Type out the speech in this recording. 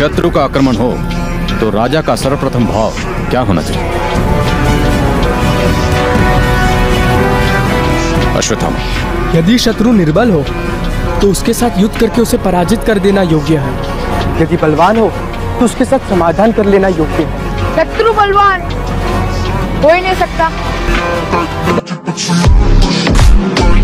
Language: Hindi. शत्रु का आक्रमण हो तो राजा का सर्वप्रथम भाव क्या होना चाहिए? अश्वत्थामा, यदि शत्रु निर्बल हो तो उसके साथ युद्ध करके उसे पराजित कर देना योग्य है। यदि बलवान हो तो उसके साथ समाधान कर लेना योग्य है। शत्रु बलवान हो ही नहीं सकता।